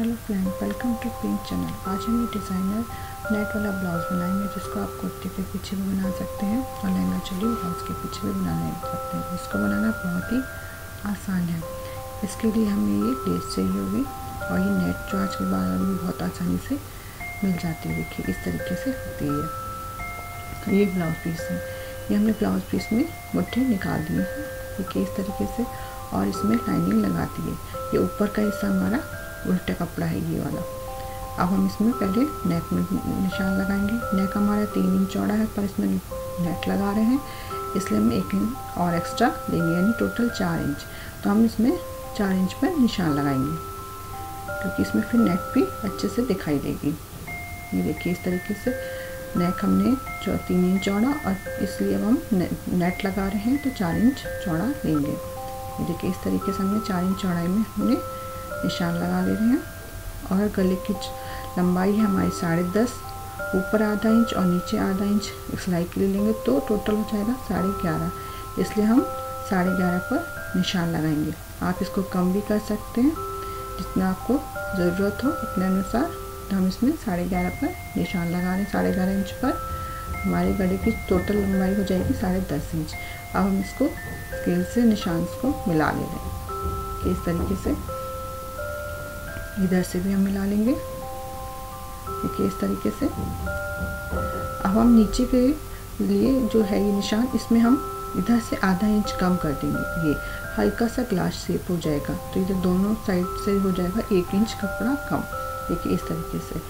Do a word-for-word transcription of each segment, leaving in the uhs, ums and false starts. Hello friend, welcome to pink channel. आज हम ये डिज़ाइनर नेट वाला ब्लाउज़ बनाएंगे जिसको आप कुर्ते के पीछे भी बना सकते हैं और लहंगा चोली ब्लाउज़ के पीछे भी बना सकते हैं। इसको बनाना बहुत ही आसान है। इसके लिए हमें ये लेस चाहिए होगी और ये नेट जो आज के बाजार में बहुत आसानी से मिल जाती है, देखिए इस तरीके से होती है। ये ब्लाउज़ पीस है, ये हमने ब्लाउज़ पीस में बुट्टे निकाल दिए हैं, देखिए इस तरीके से, और इसमें लाइनिंग लगाती है। ये ऊपर का हिस्सा हमारा उल्टा कपड़ा है, ये वाला। अब हम इसमें पहले नेक में निशान लगाएंगे। नेक हमारा तीन इंच चौड़ा है पर इसमें नेट लगा रहे हैं इसलिए हम एक इंच और एक्स्ट्रा लेंगे, यानी टोटल चार इंच। तो हम इसमें चार इंच पर निशान लगाएंगे क्योंकि इसमें फिर नेक भी अच्छे से दिखाई देगी। ये देखिए इस तरीके से नेक हमने जो तीन इंच चौड़ा, और इसलिए अब हम ने, नेट लगा रहे हैं तो चार इंच चौड़ा लेंगे। ये देखिए इस तरीके से हमने चार इंच चौड़ाई में हमने निशान लगा ले रहे हैं। और गले की लंबाई है हमारी साढ़े दस, ऊपर आधा इंच और नीचे आधा इंच सिलाई के लिए लेंगे तो टोटल हो जाएगा साढ़े ग्यारह, इसलिए हम साढ़े ग्यारह पर निशान लगाएंगे। आप इसको कम भी कर सकते हैं, जितना आपको ज़रूरत हो अपने अनुसार। तो हम इसमें साढ़े ग्यारह पर निशान लगा रहे हैं। साढ़े ग्यारह इंच पर हमारे गले की टोटल लंबाई हो जाएगी साढ़े दस इंच। अब हम इसको स्केल से निशान को मिला ले रहे हैं, इस तरीके से इधर से भी हम मिला लेंगे, देखिए इस तरीके से। अब हम नीचे के लिए जो है ये निशान, इसमें हम इधर से आधा इंच कम कर देंगे, ये हल्का सा ग्लास शेप हो जाएगा। तो इधर दोनों साइड से हो जाएगा एक इंच कपड़ा कम, देखिए इस तरीके से।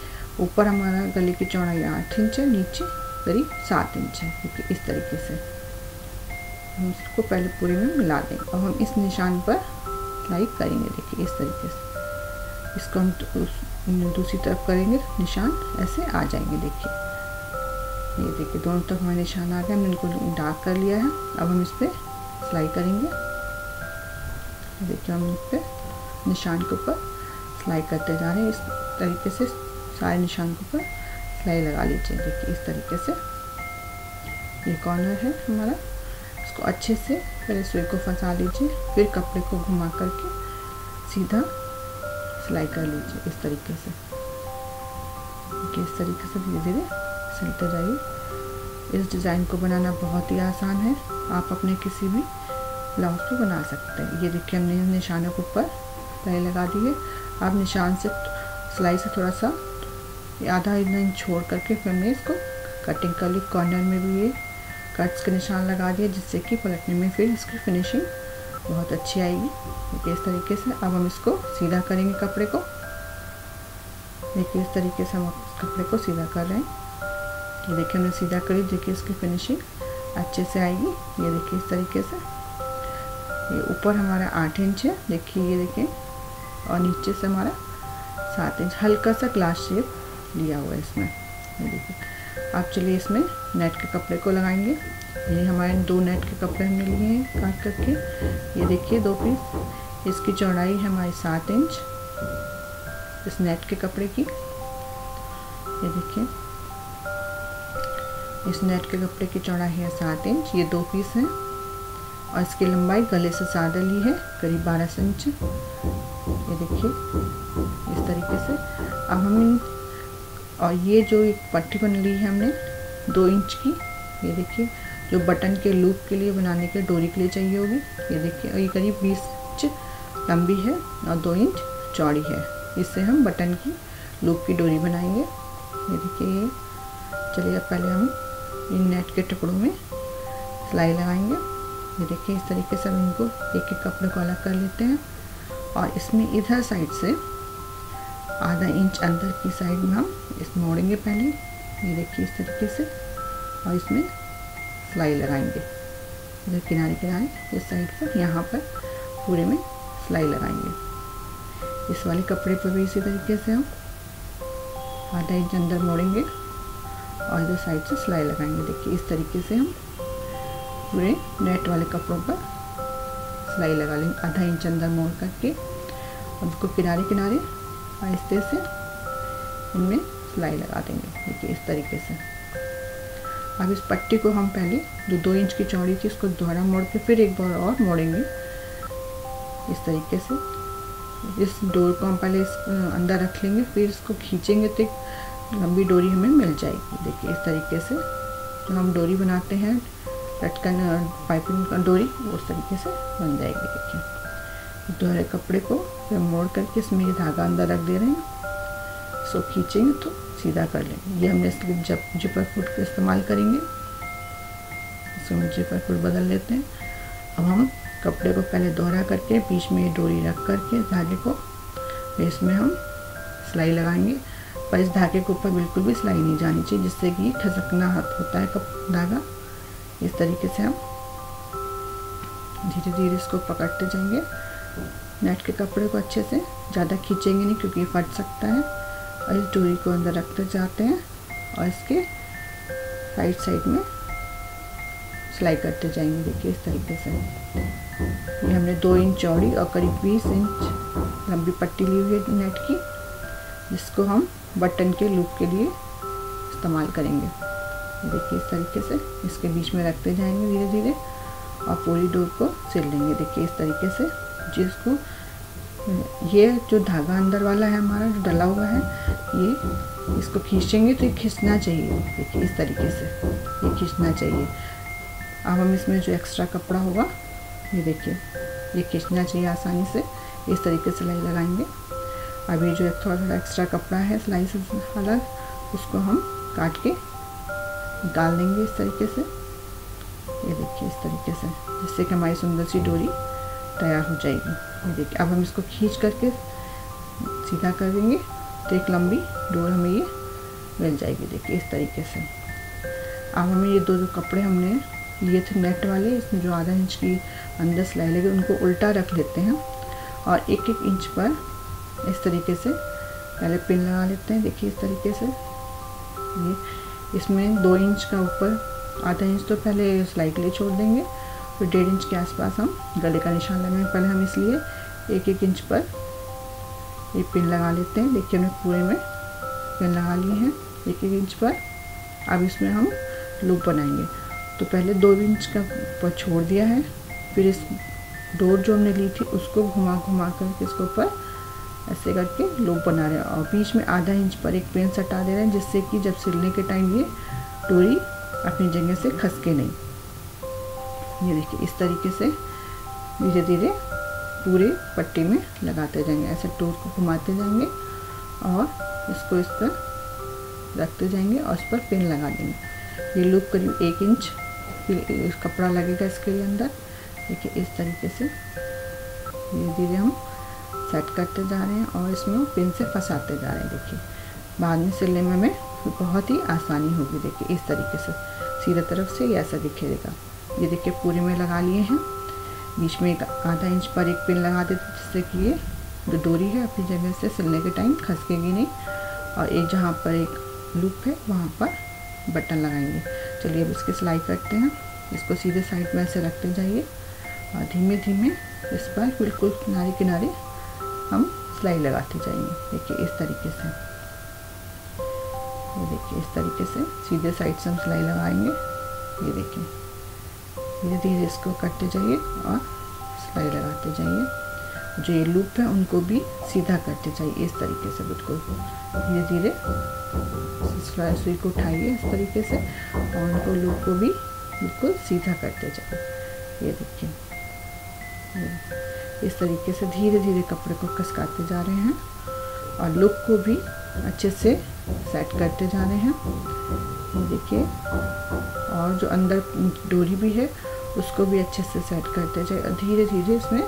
ऊपर हमारा गले की चौड़ाई आठ इंच है, नीचे करीब सात इंच है, देखिए इस तरीके से। हम इसको पहले पूरे में मिला देंगे। अब हम इस निशान पर सिलाई करेंगे, देखिए इस तरीके से। इसको हम तो दूसरी तरफ करेंगे, निशान ऐसे आ जाएंगे, देखिए ये देखिए दोनों तरफ हमारे निशान आ गए। हमने इनको डार्क कर लिया है। अब हम इस पर सिलाई करेंगे, देखिए हम इस पर निशान के ऊपर सिलाई करते जा रहे हैं। इस तरीके से सारे निशान के ऊपर सिलाई लगा लीजिए, देखिए इस तरीके से। ये कॉर्नर है हमारा, इसको अच्छे से पहले सुई को फंसा लीजिए, फिर कपड़े को घुमा करके सीधा सिलाई कर लीजिए, इस तरीके से। देखिए इस तरीके से धीरे धीरे सिलते जाइए। इस डिज़ाइन को बनाना बहुत ही आसान है, आप अपने किसी भी ब्लाउज को बना सकते हैं। ये देखिए हमने निशानों के ऊपर सिलाई लगा दी है। आप निशान से सिलाई से थोड़ा सा आधा इंच छोड़ करके फिर हमने इसको कटिंग कर ली। कॉर्नर में भी ये कट्स के निशान लगा दिए जिससे कि पलटने में फिर इसकी फिनिशिंग बहुत अच्छी आएगी, देखिए इस तरीके से। अब हम इसको सीधा करेंगे कपड़े को, देखिए इस तरीके से हम कपड़े को सीधा कर रहे हैं। ये देखिए हमने सीधा करी, देखिए इसकी फिनिशिंग अच्छे से आएगी। ये देखिए इस तरीके से। ये ऊपर हमारा आठ इंच है, देखिए ये देखिए, और नीचे से हमारा सात इंच, हल्का सा ग्लास शेप लिया हुआ है इसमें, ये देखिए। अब चलिए इसमें नेट के कपड़े को लगाएंगे। ये हमारे दो नेट के कपड़े हमने लिए हैं काट करके, ये देखिए दो पीस। इसकी चौड़ाई है हमारी सात इंच इस नेट के कपड़े की, ये देखिए इस नेट के कपड़े की चौड़ाई है सात इंच। ये दो पीस हैं और इसकी लंबाई गले से ज़्यादा ली है, करीब बारह इंच, ये देखिए इस तरीके से। अब हम और ये जो एक पट्टी बन ली है हमने दो इंच की, ये देखिए जो बटन के लूप के लिए बनाने के डोरी के लिए चाहिए होगी, ये देखिए। और ये करीब बीस इंच लंबी है और दो इंच चौड़ी है, इससे हम बटन की लूप की डोरी बनाएंगे, ये देखिए ये। चलिए अब पहले हम इन नेट के टुकड़ों में सिलाई लगाएंगे, ये देखिए इस तरीके से। हम इनको एक एक कपड़े को अलग कर लेते हैं और इसमें इधर साइड से आधा इंच अंदर की साइड में हम इस मोड़ेंगे पहले, ये देखिए इस तरीके से, और इसमें सिलाई लगाएंगे। इधर किनारे किनारे इस साइड पर, यहाँ पर पूरे में सिलाई लगाएंगे। इस वाले कपड़े पर भी इसी तरीके से हम आधा इंच अंदर मोड़ेंगे और इधर साइड से सिलाई लगाएंगे, देखिए इस तरीके से। हम पूरे नेट वाले कपड़ों पर सिलाई लगा लेंगे आधा इंच अंदर मोड़ करके, और उसको किनारे किनारे आहिस्ते से इनमें सिलाई लगा देंगे, देखिए इस तरीके से। अब इस पट्टी को हम पहले जो दो इंच की चौड़ी थी उसको दोबारा मोड़ के फिर एक बार और मोड़ेंगे, इस तरीके से। इस डोर को हम पहले इस अंदर रख लेंगे, फिर इसको खींचेंगे तो एक लंबी डोरी हमें मिल जाएगी। देखिए इस तरीके से जो हम डोरी बनाते हैं लटकन पाइपिंग डोरी, वो उस तरीके से बन जाएगी। देखिए दोहरे कपड़े को मोड़ करके इसमें ये धागा अंदर रख दे रहे हैं, सो खींचेंगे तो सीधा कर लेंगे। ये हमने इसके जब जिपर फूट का इस्तेमाल करेंगे, इसमें जिपर फूट बदल लेते हैं। अब हम कपड़े को पहले दोहरा करके बीच में ये डोरी रख करके धागे को, फिर इसमें हम सिलाई लगाएंगे, पर इस धागे के ऊपर बिल्कुल भी सिलाई नहीं जानी चाहिए, जिससे कि खसकना हाथ होता है कप धागा। इस तरीके से हम धीरे धीरे इसको पकड़ते जाएंगे। नेट के कपड़े को अच्छे से ज़्यादा खींचेंगे नहीं क्योंकि फट सकता है, और इस डोरी को अंदर रखते जाते हैं और इसके साइड साइड में सिलाई करते जाएंगे। देखिए इस तरीके से ये हमने दो इंच चौड़ी और करीब बीस इंच लंबी पट्टी ली हुई है नेट की, जिसको हम बटन के लूप के लिए इस्तेमाल करेंगे। देखिए इस तरीके से इसके बीच में रखते जाएंगे धीरे धीरे और पूरी डोर को सिल लेंगे। देखिए इस तरीके से जिसको ये जो धागा अंदर वाला है हमारा जो डला हुआ है, ये इसको खींचेंगे तो ये खींचना चाहिए। देखिए इस तरीके से ये खींचना चाहिए। अब हम इसमें जो एक्स्ट्रा कपड़ा होगा ये देखिए ये खींचना चाहिए आसानी से। इस तरीके से सिलाई लगाएंगे। अब ये जो थोड़ा थोड़ा एक्स्ट्रा कपड़ा है सिलाई से अलग, उसको हम काट के निकाल देंगे इस तरीके से। ये देखिए इस तरीके से, जिससे कि हमारी सुंदर सी डोरी तैयार हो जाएगी। ये देखिए अब हम इसको खींच करके सीधा कर देंगे तो एक लंबी डोर हमें ये मिल जाएगी। देखिए इस तरीके से। अब हमें ये दो जो कपड़े हमने लिए थे नेट वाले, इसमें जो आधा इंच की अंदर सिलाई लगी उनको उल्टा रख लेते हैं और एक एक इंच पर इस तरीके से पहले पिन लगा लेते हैं। देखिए इस तरीके से ये इसमें दो इंच का ऊपर आधा इंच तो पहले सिलाई के लिए छोड़ देंगे, फिर डेढ़ इंच के आसपास हम गले का निशान लगाएंगे। पहले हम इसलिए एक एक इंच पर ये पिन लगा लेते हैं। देखिए हमने पूरे में पिन लगा लिए हैं एक एक इंच पर। अब इसमें हम लूप बनाएंगे, तो पहले दो इंच का ऊपर छोड़ दिया है, फिर इस डोर जो हमने ली थी उसको घुमा घुमा करके इसके ऊपर ऐसे करके लूप बना रहे हैं और बीच में आधा इंच पर एक पेन सटा दे रहे हैं, जिससे कि जब सिलने के टाइम ये डोरी अपनी जगह से खसके नहीं। ये देखिए इस तरीके से धीरे धीरे पूरे पट्टी में लगाते जाएंगे, ऐसे डोर को घुमाते जाएंगे और इसको इस पर रखते जाएंगे और इस पर पेन लगा देंगे। ये लूप करीब एक इंच कपड़ा लगेगा इसके लिए अंदर। देखिए इस तरीके से धीरे धीरे हम सेट करते जा रहे हैं और इसमें पिन से फंसाते जा रहे हैं। देखिए बाद में सिलने में हमें बहुत ही आसानी होगी। देखिए इस तरीके से सीधे तरफ से ऐसा दिखेगा। ये देखिए पूरे में लगा लिए हैं, बीच में एक आधा इंच पर एक पिन लगा देते, जिससे कि ये जो डोरी है अपनी जगह से सिलने के टाइम खसकेगी नहीं। और एक जहाँ पर एक लूप है वहाँ पर बटन लगाएंगे। चलिए अब इसकी सिलाई करते हैं। इसको सीधे साइड में ऐसे रखते जाइए और धीमे धीमे इस पर बिल्कुल किनारे किनारे हम सिलाई लगाते जाएंगे। देखिए इस तरीके से, ये देखिए इस तरीके से सीधे साइड से हम सिलाई लगाएंगे। ये देखिए धीरे धीरे इसको करते जाइए और सिलाई लगाते जाइए। जो ये लूप है उनको भी सीधा करते जाइए इस तरीके से, बिल्कुल धीरे धीरे सिलाई सुई को उठाइए इस तरीके से और उनको लूप को भी बिल्कुल सीधा करते जाइए। ये देखिए इस तरीके से धीरे धीरे कपड़े को खसकाते जा रहे हैं और लूप को भी अच्छे से सेट करते जा रहे हैं। ये देखिए और जो अंदर डोरी भी है उसको भी अच्छे से सेट करते जाए और धीरे धीरे इसमें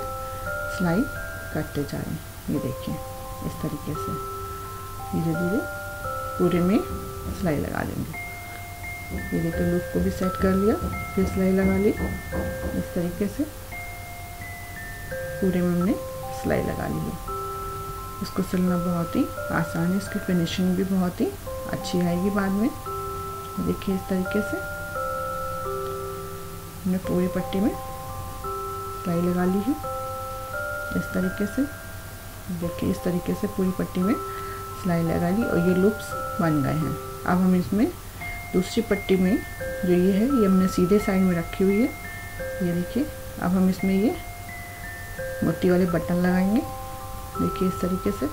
सिलाई करते जा रहे हैं। ये देखिए इस तरीके से धीरे धीरे पूरे में सिलाई लगा देंगे। ये देखिए लूप को भी सेट कर लिया, फिर सिलाई लगा ली। इस तरीके से पूरे में हमने सिलाई लगा ली है। इसको सिलना बहुत ही आसान है, इसकी फिनिशिंग भी बहुत ही अच्छी आएगी बाद में। देखिए इस तरीके से हमने पूरी पट्टी में सिलाई लगा ली है। इस तरीके से देखिए इस तरीके से पूरी पट्टी में सिलाई लगा ली और ये लूप्स बन गए हैं। अब हम इसमें दूसरी पट्टी में जो ये है ये हमने सीधे साइड में रखी हुई है। ये देखिए अब हम इसमें ये मोती वाले बटन लगाएंगे। देखिए इस तरीके से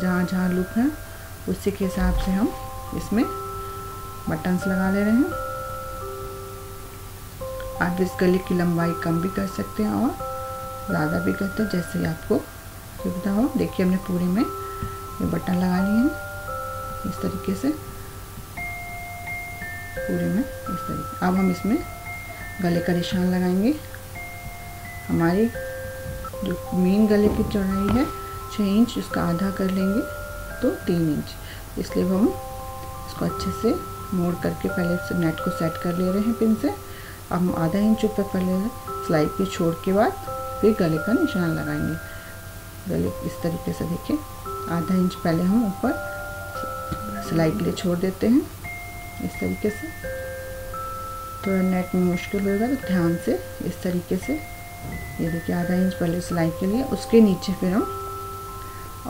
जहाँ जहाँ लूप है उसी के हिसाब से हम इसमें बटन्स लगा ले रहे हैं। आप इस गले की लंबाई कम भी कर सकते हैं और ज़्यादा भी करते हैं, जैसे ही आपको सुविधा हो। देखिए हमने पूरे में ये बटन लगा लिए हैं इस तरीके से, पूरे में इस तरीके। अब हम इसमें गले का निशान लगाएंगे। हमारी जो मेन गले की चौड़ाई है छः इंच, उसका आधा कर लेंगे तो तीन इंच, इसलिए हम इसको अच्छे से मोड़ करके पहले से नेट को सेट कर ले रहे हैं पिन से। अब हम आधा इंच ऊपर पहले सिलाई पे छोड़ के बाद फिर गले का निशान लगाएंगे। गले इस तरीके से देखिए आधा इंच पहले हम ऊपर सिलाई के लिए छोड़ देते हैं इस तरीके से, थोड़ा नेट में मुश्किल होगा तो ध्यान से इस तरीके से। ये देखिए आधा इंच पहले सिलाई के लिए, उसके नीचे फिर हम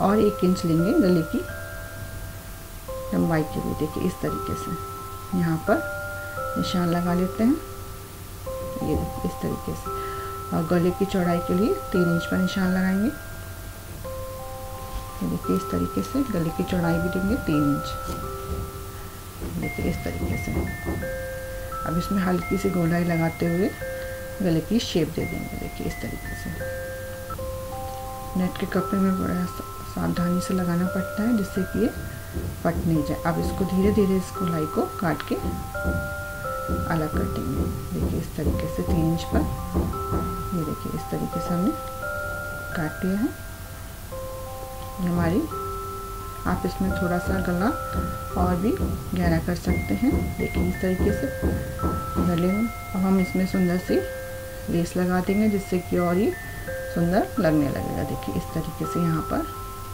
और एक इंच लेंगे गले की लंबाई के लिए। देखिए इस तरीके से यहाँ पर निशान लगा लेते हैं, ये इस तरीके से। और गले की चौड़ाई के लिए तीन इंच पर निशान लगाएंगे। ये देखिए इस तरीके से गले की चौड़ाई भी देंगे तीन इंच। देखिए इस तरीके से अब इसमें हल्की सी गोलाई लगाते हुए गले की शेप दे देंगे। देखिए इस तरीके से नेट के कपड़े में बड़ा सावधानी से लगाना पड़ता है जिससे कि ये फट नहीं जाए। अब इसको धीरे धीरे इस गोलाई को काट के अलग कर देंगे। देखिए इस तरीके से तीन इंच पर, ये देखिए इस तरीके से हमने काट लिया है ये हमारी। आप इसमें थोड़ा सा गला और भी गहरा कर सकते हैं। देखिए इस तरीके से गले में अब हम इसमें सुंदर सी लेस लगा देंगे जिससे कि और ही सुंदर लगने लगेगा। देखिए इस तरीके से यहाँ पर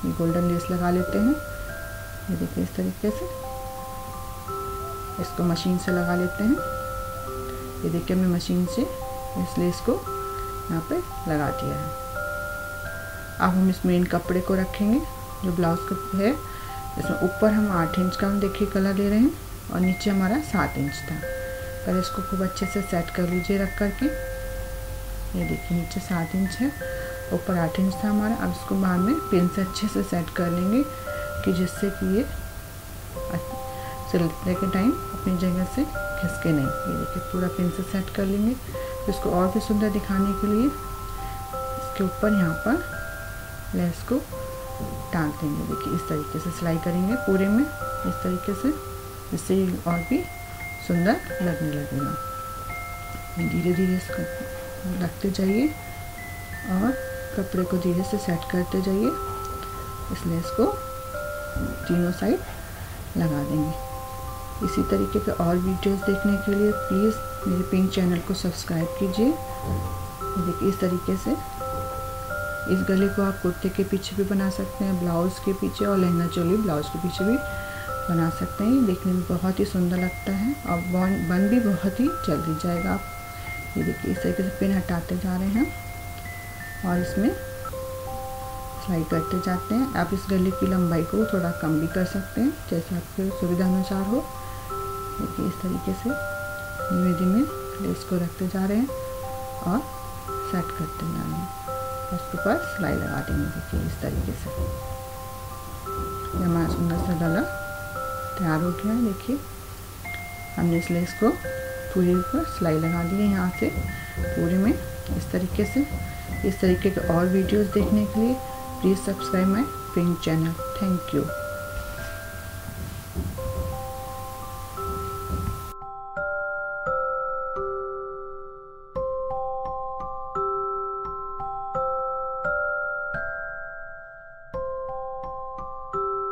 ये गोल्डन लेस लगा लेते हैं। ये देखिए इस तरीके से इसको मशीन से लगा लेते हैं। ये देखिए हमने मशीन से इस लेस को यहाँ पे लगा दिया है। अब हम इस मेन कपड़े को रखेंगे जो ब्लाउज का है, इसमें ऊपर हम आठ इंच का हम देखिए गला ले रहे हैं और नीचे हमारा सात इंच था। पहले इसको खूब अच्छे से सेट कर लीजिए रख करके। ये देखिए नीचे सात इंच है, ऊपर आठ इंच था हमारा। अब इसको बाद में पिन से अच्छे से सेट कर लेंगे कि जिससे कि ये सिलने के टाइम अपनी जगह से खिसके नहीं। ये देखिए पूरा पिन से सेट कर लेंगे। इसको और भी सुंदर दिखाने के लिए इसके ऊपर यहाँ पर लेस को टांग देंगे। देखिए इस तरीके से सिलाई करेंगे पूरे में इस तरीके से, जिससे ये और भी सुंदर लगने लगेगा। धीरे धीरे इसको रखते जाइए और कपड़े को धीरे से सेट करते जाइए। इस लेस को तीनों साइड लगा देंगे। इसी तरीके के और वीडियोस देखने के लिए प्लीज़ मेरे पिंक चैनल को सब्सक्राइब कीजिए। देखिए इस तरीके से इस गले को आप कुर्ते के पीछे भी बना सकते हैं, ब्लाउज़ के पीछे और लहंगा चोली ब्लाउज़ के पीछे भी बना सकते हैं। देखने में बहुत ही सुंदर लगता है और बन बन भी बहुत ही जल्दी जाएगा। आप ये देखिए इस तरीके से पिन हटाते जा रहे हैं और इसमें सिलाई करते जाते हैं। आप इस गले की लंबाई को थोड़ा कम भी कर सकते हैं जैसे आपकी सुविधा अनुसार हो। देखिए इस तरीके से धीमे धीमे लेस को रखते जा रहे हैं और सेट करते जा रहे हैं। उसके ऊपर सिलाई लगा देंगे। देखिए इस तरीके से ये हमारा सुंदर सा गला तैयार हो गया है। देखिए हमने इस लेस को पूरे ऊपर सिलाई लगा दी है यहाँ से पूरे में इस तरीके से। इस तरीके के और वीडियोस देखने के लिए please subscribe my pink channel. Thank you.